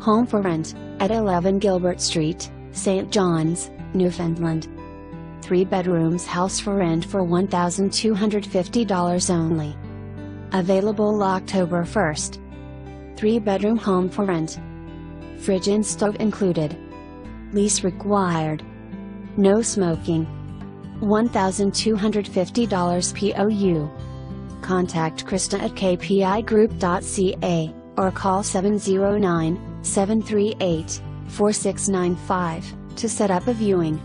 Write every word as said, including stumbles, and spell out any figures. Home for Rent, at eleven Gilbert Street, Saint John's, Newfoundland. Three bedrooms house for rent for one thousand two hundred fifty dollars only. Available October first. Three bedroom home for rent. Fridge and stove included. Lease required. No smoking. one thousand two hundred fifty dollars P O U. Contact Krista at k p i group dot c a or call seven zero nine, seven three eight, four six nine five to set up a viewing.